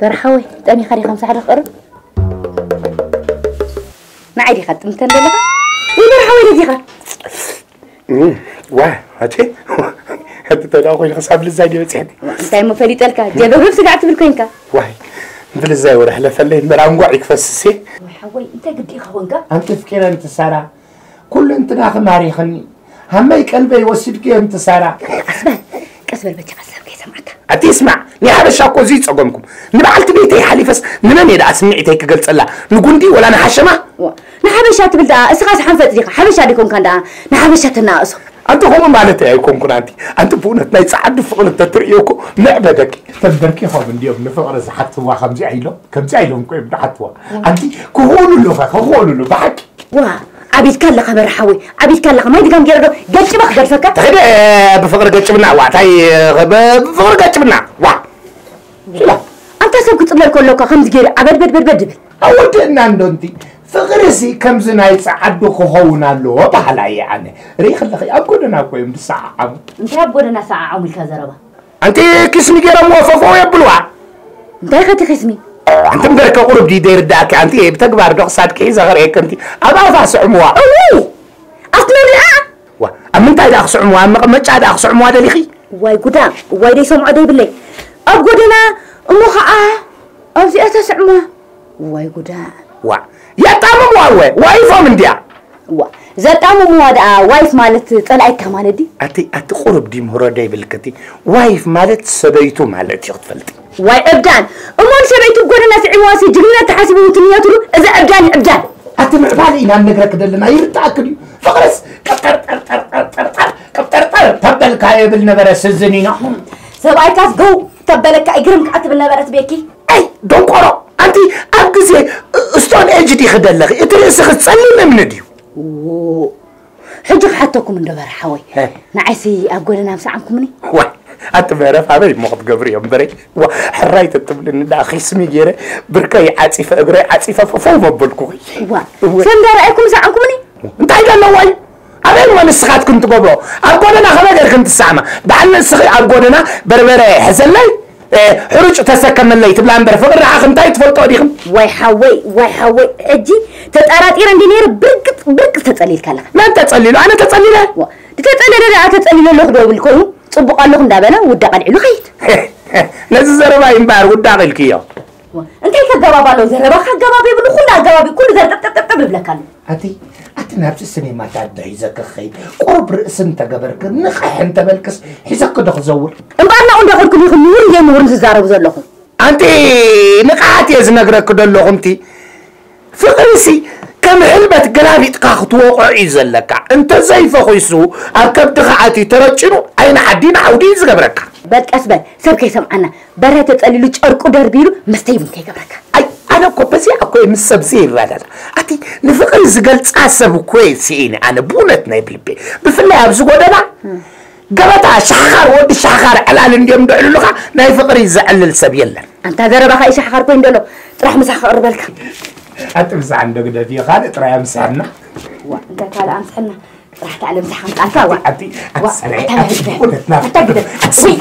برحوي تاني خلي 5 حلق قرب ما عادي خدت متن لها وبرحوي لديها واه هاتي هاتي تلا أخوي خصاب للزاي دي بتسعدي تايم ما فليت لك جاب نفسك قعدت بالكينكا واي مثل الزاي وراح لفلي مرعون قعيك فسسي وحوي أنت قد إيه خوانك أنت فكرة أنت سارة كل أنت ناخذ معريخني همي قلبي يوسيلك أنت سارة أسمع أسمع بدي خصاب كي سمعتها أتسمع نعرف أكو زيت أقومكم نبعلت بيتي حليفس نمني دا سمعتي كقلت لا نقولي ولا أنا حشمة نحبش أتبلد أسقاس حنفة دقيقة حبش أديكم كان دا نحبش أتناقصه أنت هم مالتي أيكم كنانتي أنت بونة نيسعد فقلة تطريقكم نعبدك تذكرك هو من اليوم نفقر زحت هو 5 عيلة كم عيلهم كم حتوى أنت كهول له فكهول له بحكي واه أبي تكلق مرحوي أبي تكلق ما يدقم جرده قلت بقدر فكر تخيل بفقر قلت بنا وعطي بفقر قلت بنا واه لا أنت سبقت الله كلك 5 جير أبد بد بد أول تناندونتي فغرسي كم زناي سعدو خونا لو بحلاي يعني ريخ لخي أبقدنا كويم ساعة عم أنت أبقدنا ساعة عم الكازربا أنت كسمي جرا موافقة ويا بلوع أنت أخذت كسمي أنت مدرك قرب دي دير داك أنت بتكبر دقسات كيزا غير هيك أنت أبغى فاس عموا أوه أصلا لا وأما أنت هذا أخس عموا ما قمتش هذا أخس عموا هذا لخي واي قدام واي ليش هم عدو بالله أبقدنا مخاء أبزي أتس عموا واي قدام وا يا تامو واي وايفهم انديا وا زي تامو مواد وايف مالت طلعت كمان دي أتي قرب دي مهرة داي بالكتي وايف مالت سبيتو مالت يغفلتي واي أبدان أمون سبيتو بقول الناس عواسي جنينة تحاسبه وتنياتلو إذا أبدان أبدان أتي معبالي إنها النقرة كده لنا يرتعكلي فقرس كبتر تر تر تر تر تر كبتر تر تبدلك هاي بالنبرس الزنينة سبعي كاس جو تبدلك أجرمك أتي بالنبرس بيكي أي دون قرب أنتي أبجزي استون أجدي خدلك إتريس ختصلي من ديو. أوه حجك حطكم من دبر حوي. نعسي أقول أنا مساعمكم مني. واه أنت ما رف عمري مخط جبري عمري وحريت التبل إن ده أخي اسمي جري بركاي عاطفة أجري عاطفة فوما بقولكوا. واه سندر أكم مساعمكم مني. أنت هيدا نوعي. أنا ما نسخات كنت قبله. أقول أنا خلاص كنت سامع. بعدين نسخ أقول أنا بربرة حزلي. حرج تسكن اللي تبلان برفق الرعاق انتاي تفلطو ديخم واي حوي اجي تتقرات ايران دينير برقت تتقليل كالك ما انت تتقليل انا تتقليل تتقليل لخدو بالكو صبق اللهم دابنا ودقن علو خيت نزل زرباي امبار وداقل كيو انتي كغبابالو زربا كغبابي بن كل غبابي كل زرب تتتب بلكال أتي نابس السينما تعدى حيزك خيب قرب رأس أنت جبرك نخح أنت بالكس حيزك دخ زور أنا أقول لك كل يوم يا مورن زارو زلهم أنت نقعت يا زنقرك كده لهم تي فقرسي كم علبة جلابي تقاخط وقع يزلك أنت زي فخيسو أركب دخعتي ترجنو أين عدين عودين زجبرك بدك أسبل سبكي سمعنا برات تقللوش أركو دربيلو مستيبون كي جبرك أنا كوبسي أكو مسبزي ولا أتي نفكر زغلت عصب كويس إني أنا بونت نايبلبي بفلا أبزق ولا لا قبتها شخر ودي شخر على اليوم ده اللغة نفكر يزعل السبيلا أنت هذا ربع إيش شخر كوين دلو تروح مسخر بالك أنت مسحنا كده في خالد ترى مسحنا وأنت كلا مسحنا راح تعلم مسحنا أتوا أتي أتسرع بونتنا أتقدر أسوي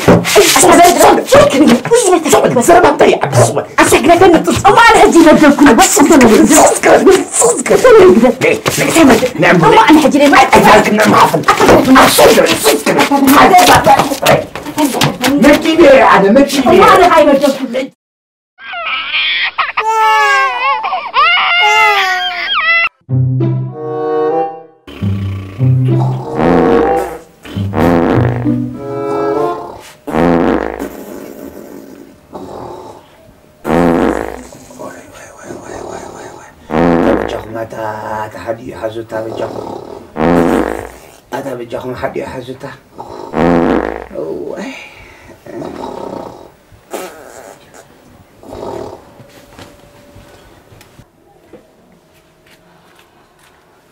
حزوتا بجاهم هذا بجاهم حد يحزوتا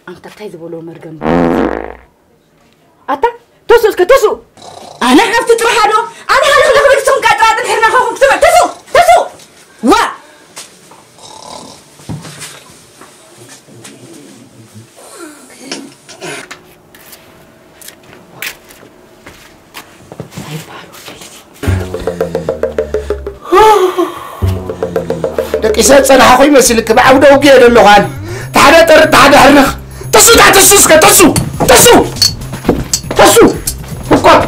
أنت تايز بولو مرجم أتا توسو كتوسو أنا عرفت تروحانو أنا هنخلقك سمك أتراد الحرنا خوفك سمع توسو وا إسات أنا هاخوي مسلك بعود أو جير اللوحان تعال تر تعال هرخ تسو تعال تسوس كتسو تسو تسو فكر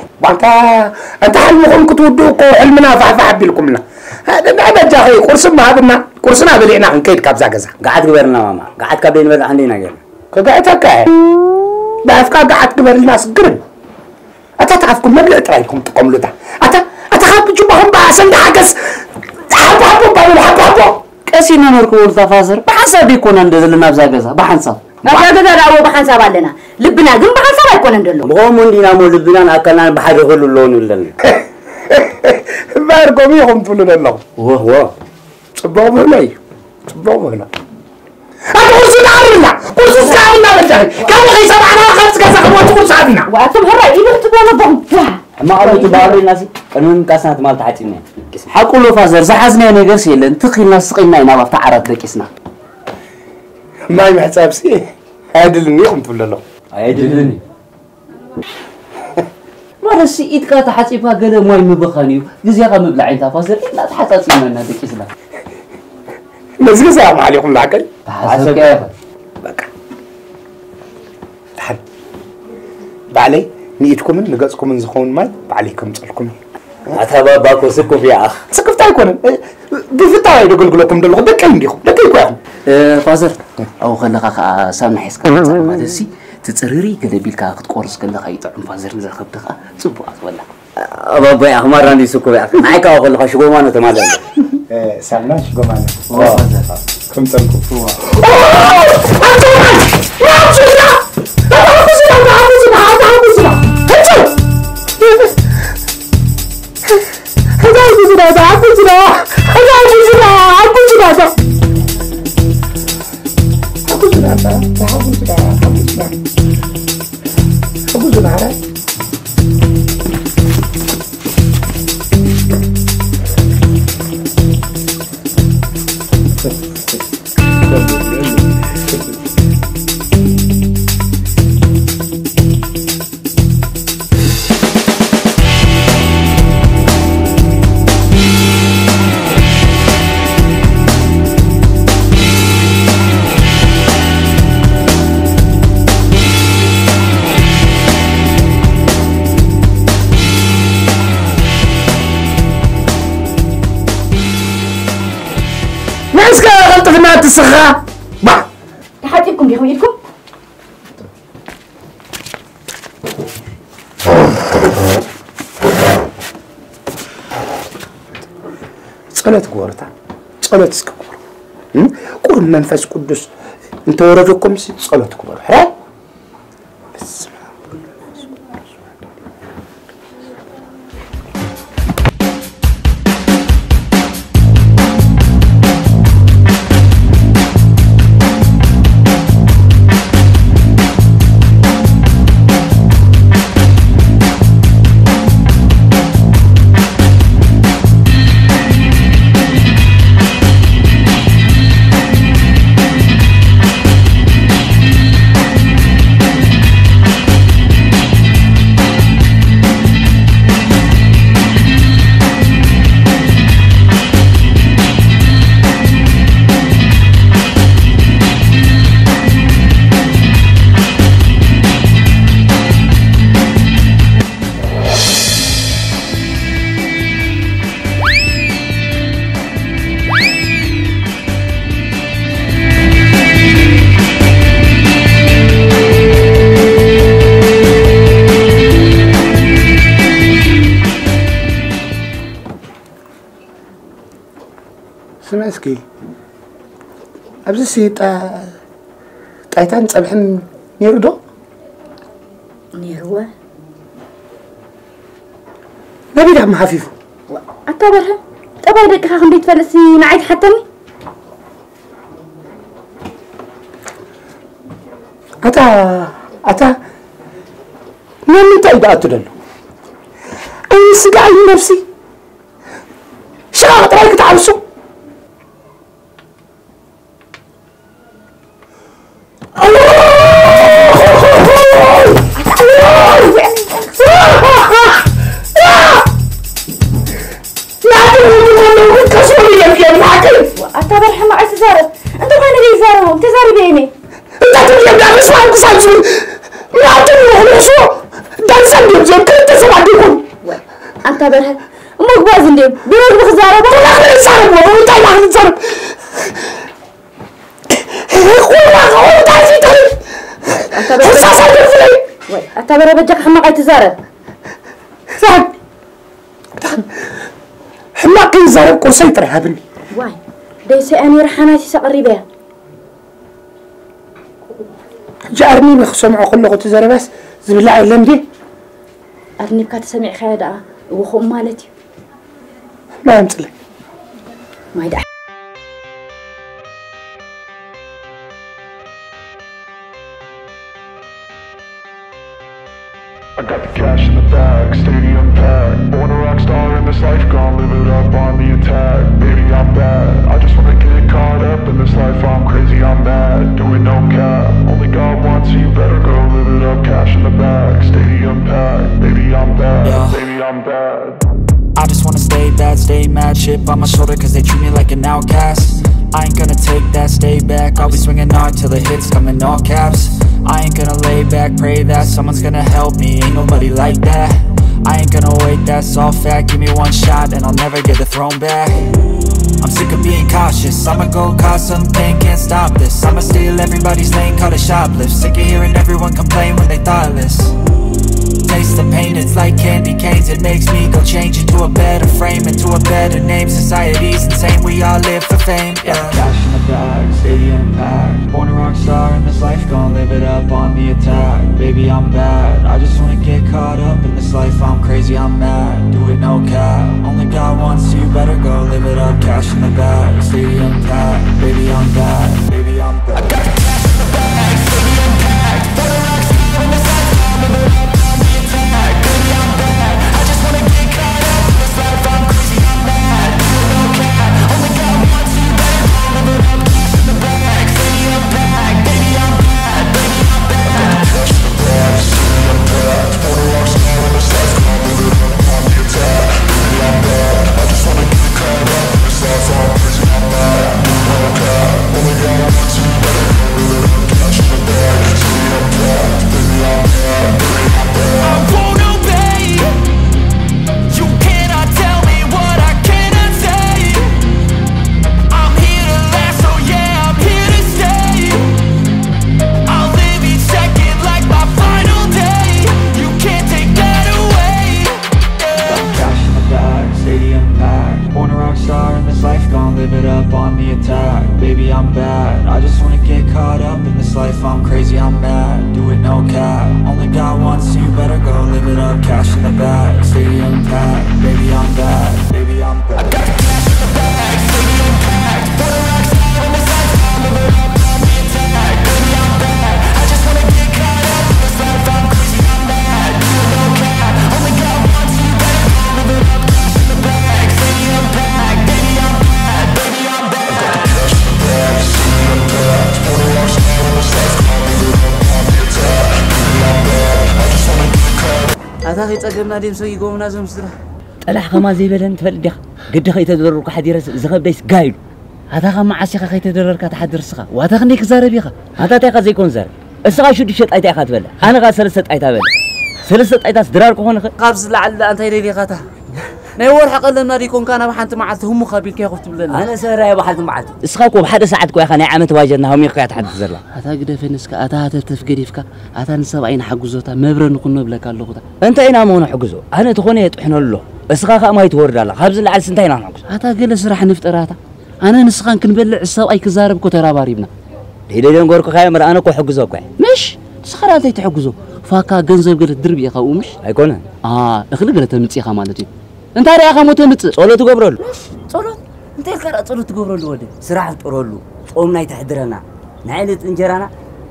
وأنت أتحلمكم كتودوكو علمنا فحفح بلكمنا هذا بعد جاهي كورسنا بلينا عن كيد كابزا كذا قاعد قبرنا ماما قاعد كابين بس عندنا جل كقاعد كاعد بعفكار قاعد قبر الناس قرن أتتعرفكم ما بلقترايكم تقوم لده أتخاف جوبهم بعسل عكس حبوا كاسين نوركو التفاصيل بحسب يكون عندنا نبزا كذا بحنصب نحن كذا رأوا بحنصب علينا لبنا جنب حنصب يكون عندنا مغامون دينا مول لبنا أكلنا بحر غلو اللون ولنا باركم يهم تقولون الله واه صباهم هناي صباهم هنا أنا كورس تعرفنا بتاعي كم غيصة معنا خمس كذا خمس كورس عنا وأنتم هلا إيه بتقولون بمتع ما أردت بعض الناس أنهم كاسنات مال تعتيني حكولو فازر زحزنا نجسي لنتقي الناس قينا ما بتعرض لكيسنا ما يحسب سي عادلني قمت ولا لا عادلني ما رسي إيدك تحسبها كذا ما يمبخانيو جزيها مبلع أنت فازر لا تحسسنا من هذا كيسنا بس كذا ما عليكم العقل حسب كيف بقى تحد بعلي نيتكم من لقصكم من زخون ماي عليكم تلكم أتابع باكو سكوا في عخ سكفت أيكونا بفتاة يقول لكم دلوقتي ده كم ديخو ده كيكوهم فازر أو خلنا خا سامح حسك ما تسي تتسرري كده بالكاك تقرص كده خيط فازر نزل خبطة سبوا ولا أبا بيا أخمار عندي سكوا عخ معك أو خلنا خشوا ما نتمادى سامنا شو كمان كم تنكفوا صلاة كبر، قول منفس قدس، أنت وردكم سيد صلاة كبر، حرام. مسكي أبز سيد تايتان سبحان نيردو نيروه نبي دعم حفيفه أتابعها أتابع دك خاهم بيت فلسي نعيد حتمي أتا نعم تايد أتدل أنا سجعي نفسي شاطر عليك تعرسو تزارب تعب تعب حماك يزارب كرسي ترهبني واي ليس أنا رحناتي سأقري بها جاء أرنيب سمعه كله تزارب بس زي بالله علم دي أرنيب كانت سمع خيادة وخو مالتي ما يمثلك ما يدع I got the cash in the bag, stadium packed. Born a rock star in this life, gone live it up on the attack. Baby, I'm bad, I just wanna get caught up in this life. I'm crazy, I'm mad, doing no cap. Only God wants you, better go live it up. Cash in the bag, stadium packed. Baby, I'm bad, yeah. Baby, I'm bad. I just wanna stay bad, stay mad. Shit on my shoulder cause they treat me like an outcast. I ain't gonna take that, stay back. I'll be swinging hard till the hits come in all caps. I ain't gonna lay back, pray that someone's gonna help me. Ain't nobody like that. I ain't gonna wait, that's all fact. Give me one shot and I'll never get the throne back. I'm sick of being cautious. I'ma go cause something, can't stop this. I'ma steal everybody's lane, call it shoplift. Sick of hearing everyone complain when they thoughtless. Taste the pain, it's like candy canes. It makes me go change into a better frame, into a better name. Society's insane, we all live for fame, yeah. Cash in the bag, stadium packed. Born a rock star in this life, gon' live it up on the attack. Baby, I'm bad, I just wanna get caught up in this life. I'm crazy, I'm mad, do it no cap. Only God wants you, better go live it up. Cash in the bag, stadium packed. Baby, I'm bad, baby, I'm bad. I got cash in the bag, stadium packed. Born a rock star in this life, gon' live it up on the attack. Baby, I'm bad, I just wanna get caught up in this life. I'm crazy, I'm mad, do it no cap. Only God wants you, better go live it up. Cash in the bag, stadium packed. Baby, I'm bad, baby, I'm bad. Cash in the bag, stadium packed. Born a rock star in this life, gon' live it up on the attack. Baby, I'm bad, I just wanna get caught up in this life. I'm crazy, I'm mad. أنا ديم سوي قوم نازم سرا. ألا خما زي بلن تفلدخ قد خيت درك حدير زغب ديس قايل. هذا خما عشيخ خيت درك تحدر سخا وهذا خنيك زاربيخه. هذا تايقا زي يكون زارب. السخا شو ديشت أيتاي خاتبلا. أنا غا سلسلت أيتاي بلا. سلسلت أيتاس درارك هون خ. قابز لعل أنت يدي خاته. نور حق لنا ريكون كان بحنت معته هم مقابل كي خفت بلنا. أنا سهرة يا بحد معته. السخاكو بحد ساعتكو يا خنا عم تواجدنا هم يقيا تحدر زلا. هذا قد فينسك هذا تفكريفك هذا نسب عين حجوزته مبرن كنا بلا كله قطع. أنت أنا ما نحجزه أنا تخوني تحنا له السخاخ ما يتورد له خبز العسل أنت أنا نحجز. هذا قل سرح نفترة هذا. أنا نسخان كنبلع السواء كزارب كتراب عريبنا. هيدا جون قرق خايم مرأنا كو حجزوا كوي. مش سخرات هي تحجزوا. فاكا جنزة قدر دربي خاومش. أيكونا. أخلي قدر تمتي خامالتي. أنت رأي خامو تمت. صلوا تقبرول. صلوا. أنت الكرات صلوا تقبرول ودي. سرعة تقبرولو. قوم ناي تحضرنا. نعيلة إنجرنا.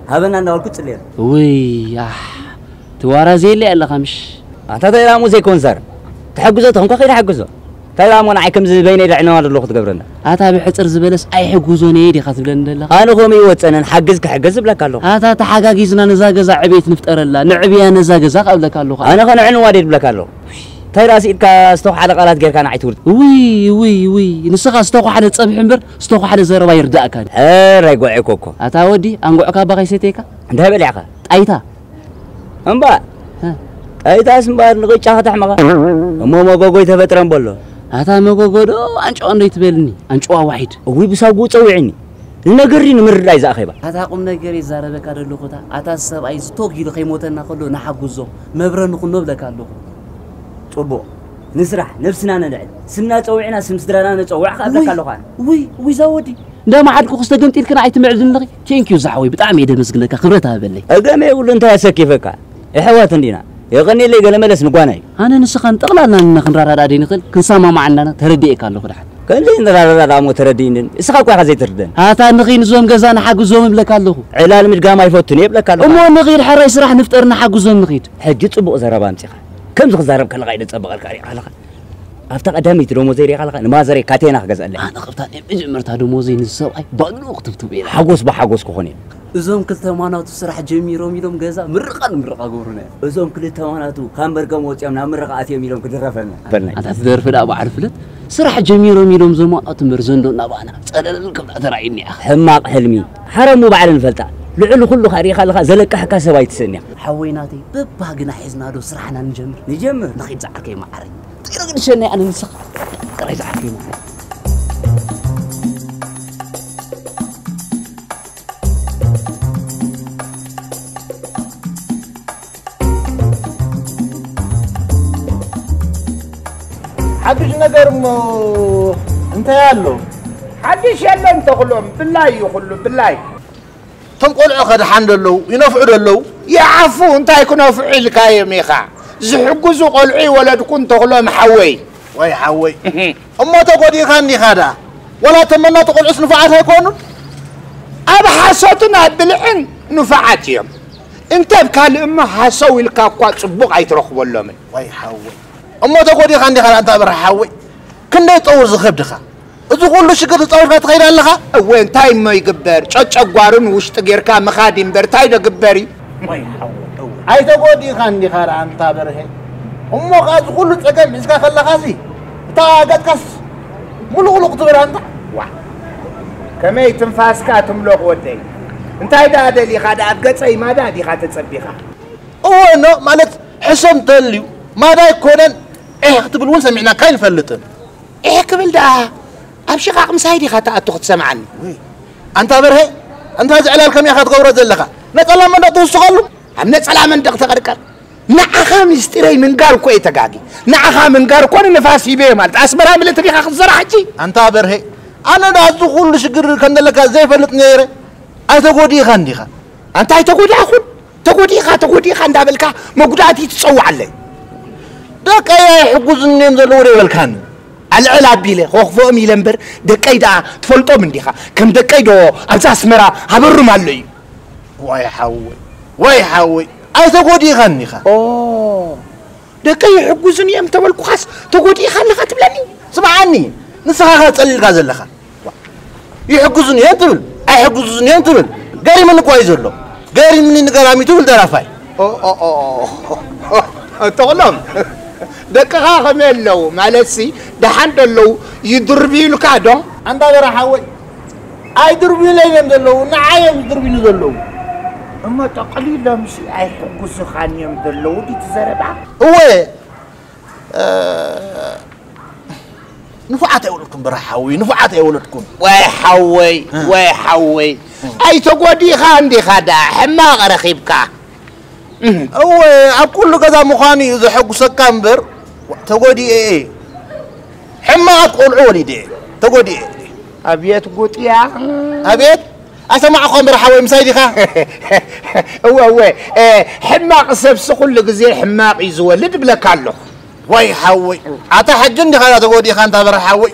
هبنا نقول كتير. ويا. توارا زي اللي الله خمش. أعتقد رامو زي كونزر. تحجزتهم كخير حجزوا. تلامون عكم زبيني لعنوا على اللقطة قبرنا. أتابع حتر زبالس أي حجوزوني دي خاطب لنا الله. أنا قومي واتسأنا حجزك حجز بلاك اللقطة. هذا تحقق يزنا نزاجزا عبيت نفتقر الله نعبيا نزاجزا قبلك اللقطة. أنا كان عنوا وادي بلاك اللقطة. تير أسيد كاستوق على قلات غير كان عيتول. وي وي وي نسخ استوق على تصبح حمبر استوق على زير ما يردأ كان. رجع عكوكو. أتاودي أنقعك بقى يسيتيكا. عندها بلعقة. أيتها. أمبا. أيتها اسمها نقول شاهد أحمقة. ماما قوي تفترن بالله. هذا ما قدر أنش أنا يتبلني أنش واحد هو بيساقوت أوعني نجرين من الرئيس أخيبا هذا قم نجري زارب كارل لقطة هذا السبب أي ستوكي لقيمته نقوله نحجزه ما برنا نقول نبدأ كارل طبعا نسرح نفسنا ندعي سمنا توعنا سمسدرنا نتوع خذ كارل خان وي زودي ده ما عادكوا خصتكم تلك نعيت معدن لقي تينكيو زعوي بتعمي ده مسجلك خبرتها باللي أقام يقول أنت هسكي فكا إحواتنا يغني لي قال ملس نقواني أنا نسخان تقلنا نخنرار رادي نقل كنسامة معنا تردي إكان لغرح كان زين رادي رامو تردين إسخاك واحد زي تردين هاتا نغين زوم جزان حق زوم بلاك اللغو علال مش قام يفوتني بلاك اللغو أمو نغير حر يسرح نفتقرنا حق زوم نغيد حجت أبو زربان تيخا كم زرب كان غايد تسبق الكاري علاقة أفتقد أدمي ترومو زيري علاقة ما زري كاتين حق زال أنا خفت مرت هادو موزين السواء بقلو قطبتو بيه حقوس بحقوس كوني زوم كل ثمانات وسرح جميع روم يلوم جزاء مرقا قورنا زوم كل ثمانات وخمرقا موت يومنا مرقا أتيم يلوم كده رفلنا أنا أتذكر في الأبو عرفلت سرح جميع روم يلوم زوم أتمر زندو نبانا أنا كم أترايني حماق حلمي حرام مو بعلن فلتة لعله كله خريخ الله زلك حكا سويت سنة حويناتي بباقنا حزنا دو سرحنا نجمر نخيد زعكي ما عرين تقدر نشني أنا نسخ تقدر زعكي ما عرين حدش نقدر مو أنت يالو حدش يالو أنت خلهم بالله يخلو بالله تنقول أخذ حمد له ينفعل له يعفو أنت يكون فعل كايم يخا زحجز قلعي ولد كنت خلهم حوي وي حوي أما تقول يخاني خدا ولا تمنى تقول اسم نفعت هيكونون أبحثتنا بالعن نفعتهم أنت بكال أما حسوي الكاكوات صبغ يترخ ولا من وي حوي أما تقولي خاندي خان أنت برحاوي كنا يتطور زخبدك تقول له شكل تطور ما تغير لها وين تايم ما يقبر تش أقوارن وش تغير كام مخادم بر تايم يقبري ما يحاول أي تقولي خاندي خان أنت بره أما قاعد تقول له تكلم إيش كان خلا خازي تاجت كاس ملوك تبر أنت واه كم يتنفاس كاتم لوك ودي أنت هيدا هذا اللي خاد أبجت أي ما ده اللي خاد تصبيها أوه إنه مالت حسم تلو ما ده يكونن إيه خطب الون سمعنا كاين فلتن إيه قبل ده أبشي قاق مسايدي خاطئ أتخذ سمعن أنت برهي أنت زعلان كم يا خاطئ قورة زلخة نتعلى من دقت وصغلهم هم نتعلى من دقت غركر نعخا مستري من قار كوي تقاقي نعخا من قار كوي نفاسي بيه مالت أسمرها من اللي تبي خاطئ زراحتي أنت برهي أنا ده أدخل شجر كان لك زي فلتن غيره أنت قودي خاندي خا أنت هاي تقودي أخون تقودي خا تقودي خا ده بالك مقدراتي تسوي عليه دقايا حجوزني نزلوري بالكان العلاب بيله خوفهم يلمبر دقاي دا تفلطوا من ديخا كم دقاي دو أزاس مرا هبرو مالي ويحاول أي تقودي خاني خا أوه دقايا حجوزني أم تولكو خاص تقودي خاني خا تبلاني سمعني نسخة تسأل الغازل لخا يحجوزني أنتبل أي حجوزني أنتبل قاري من كويس له قاري من نقرامي تقول درافاي أوه تغلم دك خاهم اللو مالسي ده حد اللو يدربي له كادو أنت غير حاول أي دربي له يمدلو نعيم يدربي يمدلو أما تقليل مش أي قصة خان يمدلو دي تزربع هو نفعت أولكم برحاوي نفعت أولكم وحوي أي تقودي خان دي خدا حماق رخيبك هو أقول لك هذا مخاني إذا حق سكامبر تقولي إيه حما أقول عوني دي تقولي إيه أبيت قلت يا أبيت أسمعكم برحوي مسايدي خا هو حماق سبس كل زي حماق يزولد بلا كله وي حوي عطا حجني خا تقولي خا أنت برحوي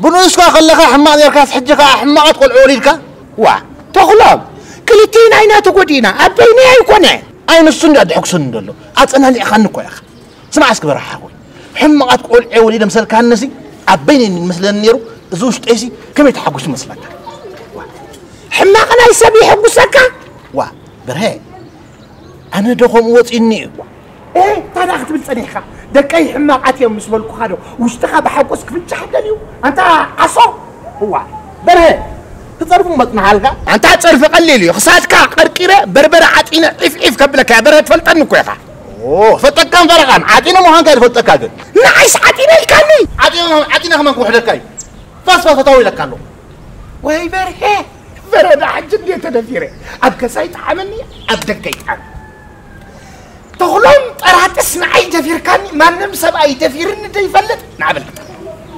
بنوسكا خليك حماق يركاس حجك حماق تقول عوريلك وا تخلاب كلتين عينات قدينا أبيني أيكونه أين السند أضحك سندلو أتصنع لي خنكوا يا خا سمع أسك برحوي حماق تقول عوريل مثل كان نسي أبيني مثل النيرو زوجت أيسي كم يتحقش مثلك حماقنا يسبي حقوسك وا برهاء أنا دخم وط إني إيه أنا أخذت بالصنيخة دك أي حماق أتيم مسمولك خادو واشتغى بحقوسك في الجحد اليوم أنت عصو هو برهاء تظرفوا ما تنعلقه أنت هتصرف قليل يو خساتك قرقيرة بربرة عتينا إف قبلك يا برهاء فلتنك يا خا أوه فتكان فرقان عتينا مهان كان فتكان نعيش عتينا الكاني عتينا هم نكون حدكاي فاس فطوي لك كله وهي برهاء برد حجني تدفيره أبكى سايت عملني أبدك أنا تغلون أرى تسمع أي دفير كان ما نمسب أي دفير إن ده يفلت نعمل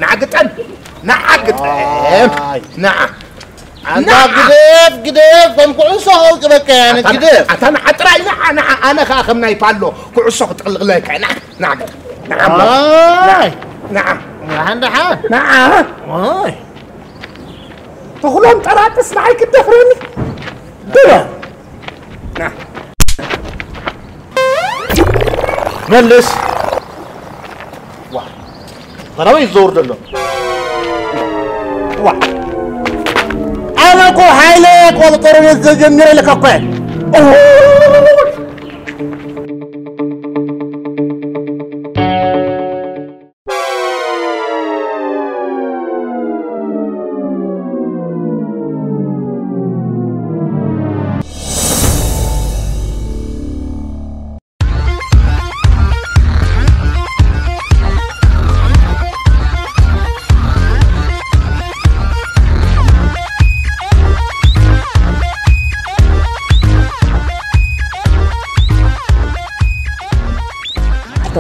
نعقد أنا نعقد نعم قديف قديف كم كعصا هو كبكان قديف أنا حترى أنا خاخم نايبالو كعصا تقلق لك أنا نعقد نعم نعم عندك حق نعم واي تغلون ترى تسمعي كده فروني درا نعم ملس واحد ضراوي الزور دلو واحد أنا كو حالك والقرن الزجمير لك أقوال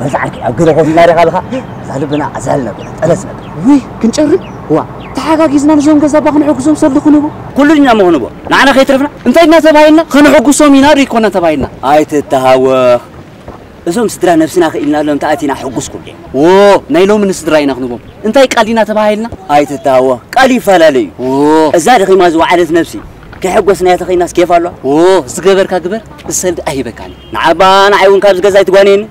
بزعك أقدر أقول ناري خالها زالبنا عزالنا بنا ألسنا بنا وي كنشرب وا تحاكا كيزنا نجوم كذا باخن حقوسهم صدقوا نبو كلنا ما هنبو نعنا خيترفنا أنت إنا تبايلنا خن حقوسهم ينار يكون تبايلنا أي تتهاوخ إزوم سدرا نفسنا خيلنا لهم تأتينا حقوس كلهم أوه نايلهم من سدراينا خنبو أنت قالينا تبايلنا أي تتهاوخ قالي فلالي أوه زاد خي ما زو عارف نفسي كحقوسنا يا تخي ناس كيف الله أوه استكبر كبر السند أهيبك علي نعبان عيون كابز كذا يتقانين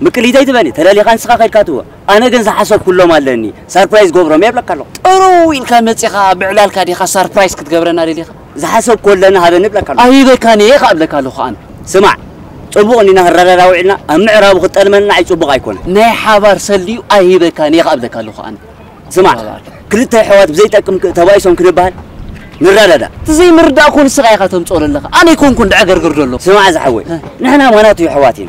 مكلي دايت بني تلالي خان سقا خير كاتوا أنا جنزة حسب كله مالني سربرايز قبرم يبلغ كله أروين كان متسخا بعلال كادي خا سربرايز كت قبرنا ريلي خا زحسب كلنا هذا نبلغ كله أيده كان يخا بلغ كله خان سمع أبوغني نهرر راوعنا أمنعراب خت ألمنا عيش أبوغ يكون نه حبر سلي أيده كان يخا بلغ كله خان سمع كرت حوات بزيتكم توايسهم كربان مرة ده تزي مردا أكون سقا خاتم صور الله أنا يكون كنت عجر قردله سمع زحوي نحن مناطي حواتين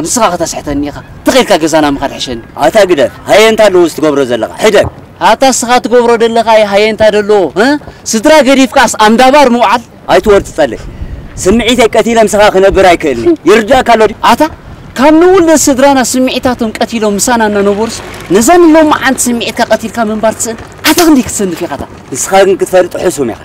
نسخة تسحتني خا تغيرك جزانا مقدر حشين هاتا قدر هاي أنت لوست قبرو زلقة حدك هاتا سخة قبرو دلقة هاي أنت دلو ها سترا قريف كاس أم دبار موعد هاي تورد تطلع سمعتك كتيلة مسخة خنا برايك اللي يرجع كالوري هاتا كم نقول سترانا سمعتاتهم كتيلة مسانا ننورس نزام لهم عند سمعتك كتيل كم بارتسن هاتا عندك سند في هذا نسخة كثرت حسهم يا خا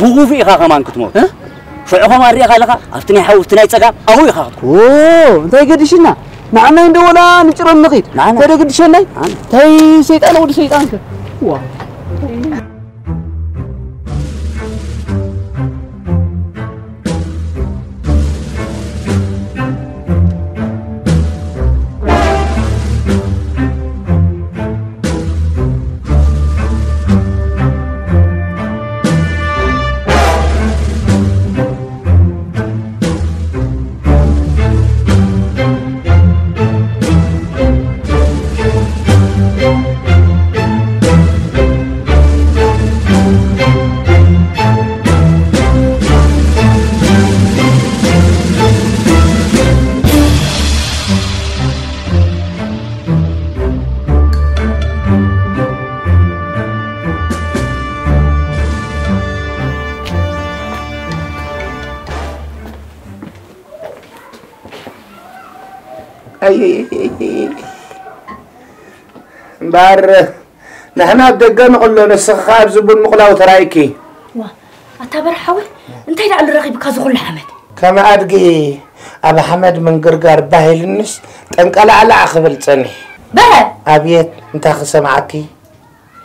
بوفي خاق مان كتموت ها شو عقام أريا خالقة أفتني حاول تنايت سجى أهوي خاق أوه أنت قديش لنا نعم عند ولا نشر النقيد نعم ترى قديش لنا تاي سيد أنا ولا سيد أنت واو بار نحن بدقة نقول نسخاب زبون مقلاو ترايكي وا أتابر حوي أنت هنا على الرقيب كازو حمد كما أرقي أبو حمد من قرقار باهي للنس تنقل على عقبل تاني باه أبيت أنت سمعكي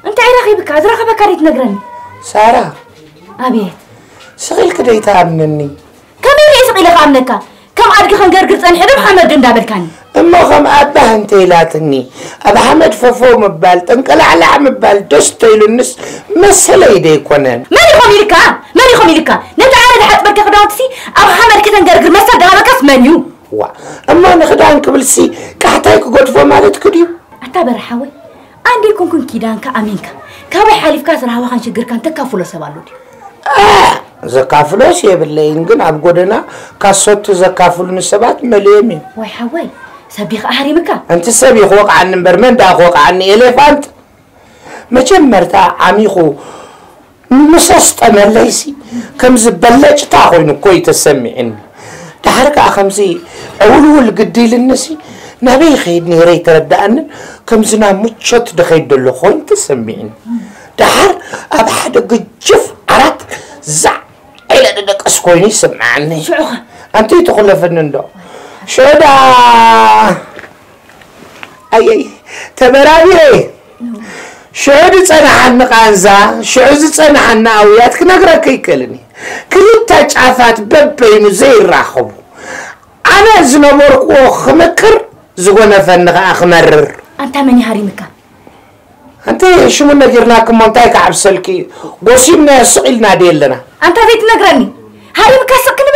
أنت أي رقيبك كازو رقبك أريد نقرني سارة أبيت سغيل كده يتعاملني كم يريد سغيل خامنكا كم أرقي خنقرقر تاني حبيب حمد دندابل كاني أما خم أباه أنت لاتني أبا حمد ففو مبال تنقل على مبال تستيل النس مسلا يديك ونن ماني خميركا نتعارض حتى بركة خدامتسي أبا حمد كده نقرقر مسلا دهارك اسمانيو وا أما نخدان كبلسي كحتايك قلت فو مالت كديو أتابر حاوي عندي كونكون كيدان كأمينكا كابي حاليف كاسر هوا خانشقر كان تكافلو سبالو ديو زكافلو سيه بالله ينقن عبقودنا كاسوت زكافلو نسبات مليمي واي حاوي سبيخ أحرمك أنت سبيخ وقعني برمندا وقعني إليفانت ما جمرت عميخو مصاصة مليسي كم زبلج تاخوين كوي تسمعين تحرك أخمسي أولو القدي للنسي نبي خيدني ريت ردأن كم زنا متشط دخيل دلخوين تسمعين تحر أبحد قجف عرق زع إلى دك أسكويني سمعني أنت تقول فنندو شدا أي تبرابي شعور صنعان مقانزا شعور صنعان ناويات كنقرأك يكلني كل تجعفات ببينو زي الرحب أنا زنمرك وخمكر زغنا فنغ أخمرر أنت مني هريمك أنت شو من نجرناك منطقة عبسلكي قوسيمنا سقيلنا ديل لنا أنت بيت نقرني هريمك سقني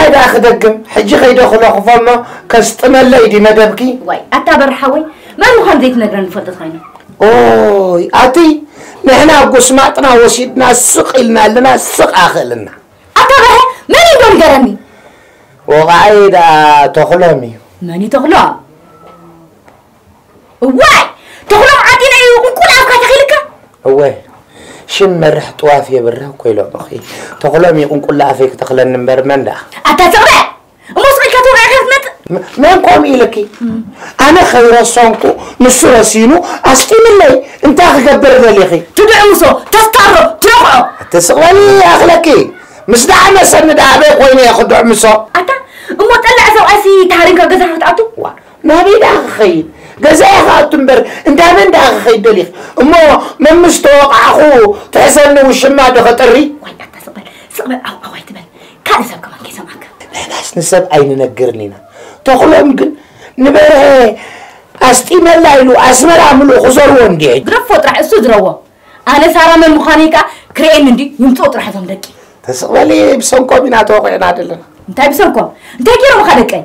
هذا أخذك حجي غير دخل أخفانا كاستمال ليدي ندبكي واي أتابر حوي ما مخان ذيك نقران فلتت خينا أوي أتي نحن أبقو سمعتنا وشيدنا السق إلنا لنا السق آخلنا أتابر ماني دون قرمي وغايدا تخلامي ماني تخلام واي تخلام عادينا وكل أبقى تخيلك واي شم رحت وافية برا وكيلو بخي تغلمي يكون كل عافيك تغلى نمبر من لا أتتغلى مصري كتوع خدمت ما نقوم إلكي أنا خير صنكو نصر سينو أستيم لي أنت أخبر ذليخي تدعوسو تستارو تروحو تسوي أخلاقي مسدع أنا سند عبيق وين ياخد عمسو أتا أموت ألا أسوي أسي تحرينك جزاء تعطو ما بيد أخي جزاء هاتنبر أنت من ده أخي دليخ أمه من مستوى أخوه تحسن وشما دختري وين تسبل سبل أو تبل كان سب كمان كيس معك لا ناس نسب أين نجرنينا تقول أمكن نبره أستيم الليل وأسمر عملوا خزر وندي درفوا ترح السدروة أنا سارة من المخانيكا كريم ندي يوم صوت رح زملكي تسولي بسونكم بناتوقع نادلنا أنت بسونكم أنت كيرو مخانيكين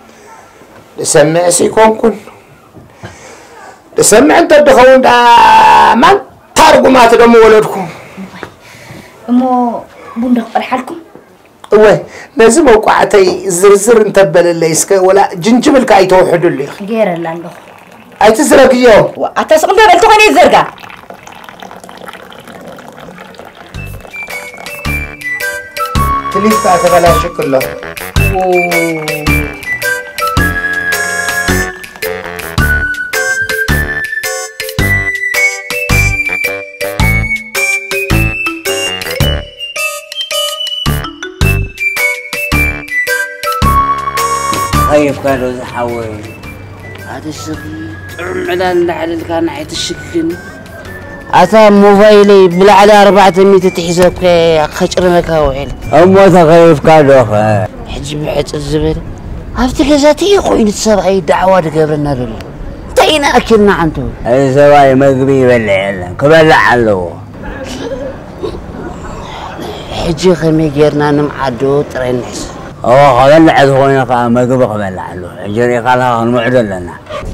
تسمع سيكون كن تسمع أنت تدخون دا من تارجو ما تدمو ولدكم أمو بندق برحالكم وي لازم وقعتي زرزر نتبل الليسكا ولا جنجبل كاي توحدوا لي غير لاندو أي تزرق يوم وأتسقل دابا تغني الزرقاء تليفة تبلاش كله هاي بكالو زحوي هذا الشغل على على كان عيط الشكل أتا موبايلي بلا على 400 تحسب خشر مكاوعي أمو تغيب كالوخة حجب حجب الزبل هفت لزاتي خوين السبعي دعوات قبلنا دول تأينا أكلنا عنتو أي سواي مقبي بالعلا كبلا علو حجي خمي جيرنا نمعدو ترين حسن أوه خبلا عد خوينا قام مقبي قبلا علو حجري قالها المعدل لنا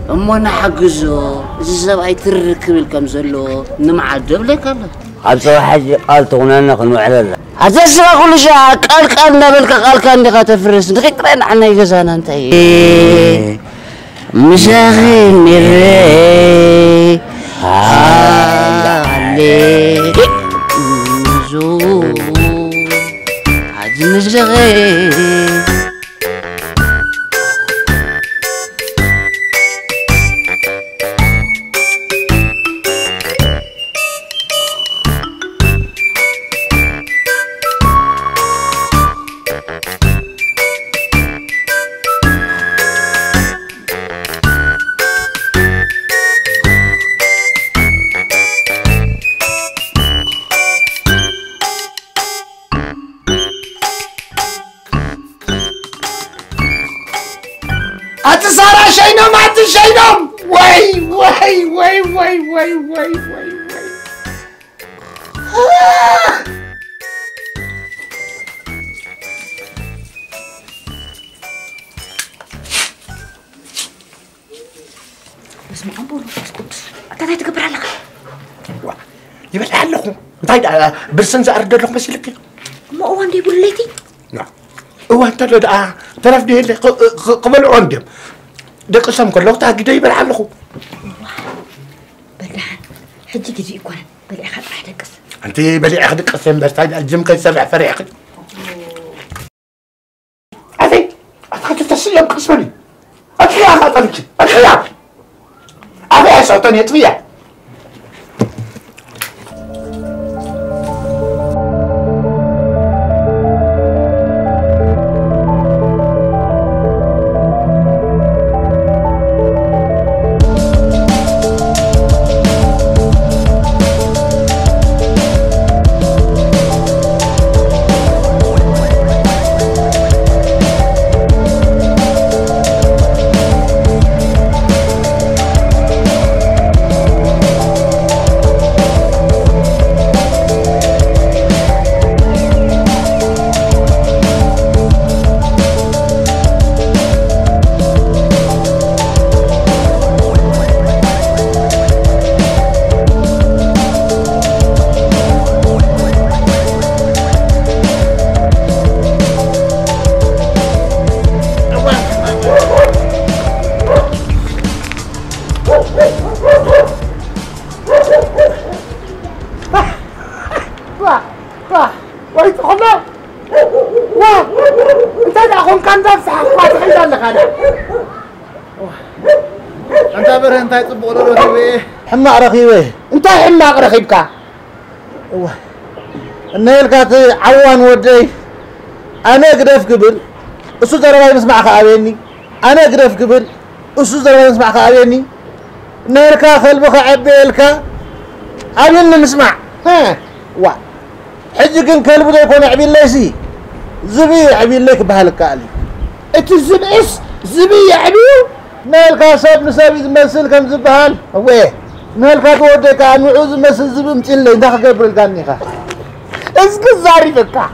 أمونا حجزو الزبعي تركب الكمزلو نمعدو لك الله أبصر واحد قال تغنينا خلنا على أتسمع كل شيء قال كأننا بالك قال كأني قاتفرس دقيقتين عنا يجزانا أنت مساخين الري علي زو عجن الزغي بسنزة أردلهم بس يلقي. ما هو عندي بوليتي؟ نعم. هو أنت لا تعرف ده اللي قبل عندهم. ده قسم كله تعجده يبلع على خو. بلع. حد يجي يكون بلع أحد قسم. أنت بلع أحد قسم بس تعد الجيم كي سبع فريق. أذي أخذت تسلم قسمني. أخيرا أخذت لك. أخيرا. أبي أسعطني طويع. حما رخيبه انت حما رخيبك النيل كات عوان ودي انا قدف قبل اسو زراي مسمع خابيني انا قدف قبل اسو زراي مسمع خابيني نيل كا خلبك عبيلك عبيلنا نسمع ها وا حجكن كلب ده يكون عبيل ليسي زبي عبيل لك بهلك قال انت زبيس زبي عبيل نيل كا صاب نسابي مثل كم زبال وي مالك ودك أنا عزم سزبم تلا دخل قبل الجنيخة. إسكت زاري بكا.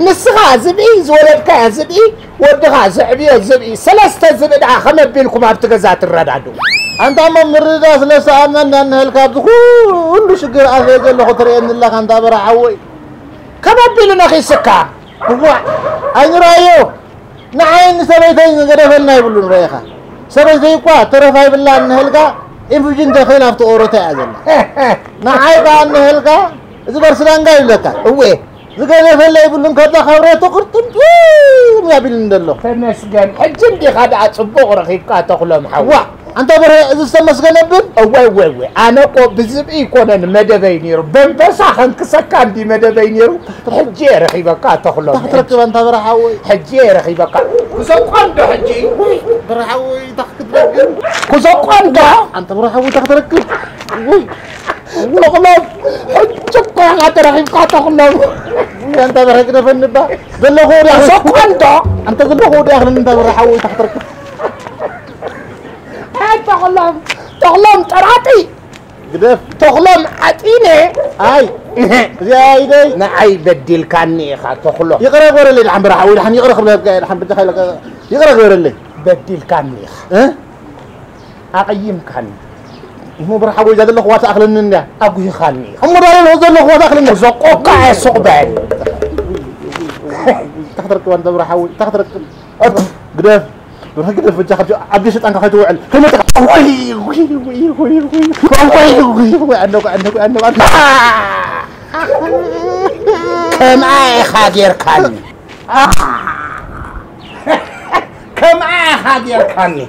نسخة زبي زولد كازبي ودخا زبي زبي سلسة زبي عخم بينكم أبتك زات الردادو. أنت أما مريضة سلسة أنا نهلك أبتكون بشكر أهيج اللي خطري إن الله كان دابر عوي. كم أبيلنا خيسكا. هو أنا رأيو نعين سبيتين غير فلنا يقولون رأيها. سبيتين قا ترى فاي بالله نهلك. إمجن دخيل أفتو أوروتا أجل. نعيب عن هلكا إذا برسلان قايل لك أوه إذا كان يفعله يقولون كذا خبره تقرطن ما بيلند له. فمسجن حجم دي خدعة صبغ رخيب كاتا خلهم حوا. أنت بره إذا سمسجن بن أوه أنا كو بزب يكون أنا مدى بينيرو بن بس عشان كسكان دي مدى بينيرو حجي رخيب كاتا خلهم. تحت أنت بره حوي حجي رخيب كات. كسكان ده حجي بره حوي تحت بركن. كسكان ده أنت بره حوي تحت بركن. والله حجك على رحيم قاطعنا أنت بركنا في النبا بالله يا سكواندا أنت بالله يا أخي أنت برحاول تحترك تغلم تغلم تراتي قدف تغلم عتيني أي زي ده نعي بديل كاني خا تغلم يقرأ غير اللي الحمد رحاول الحمد يقرأ قبل الحمد دخل يقرأ غير اللي بديل كاني ها أقيم كاني مو برحاول جد الأخوات أخلننا أبو يخالني هم دارين هذول الأخوات أخلننا زقوقة سقبان تخدرت وأنت برحاول تخدرت قداف برحاول قداف وجهك عبدي شت أنك خدوع كلمة وي وي وي وي وي وي وي عندك عندك عندك كم أي خادير كاني كم أي خادير كاني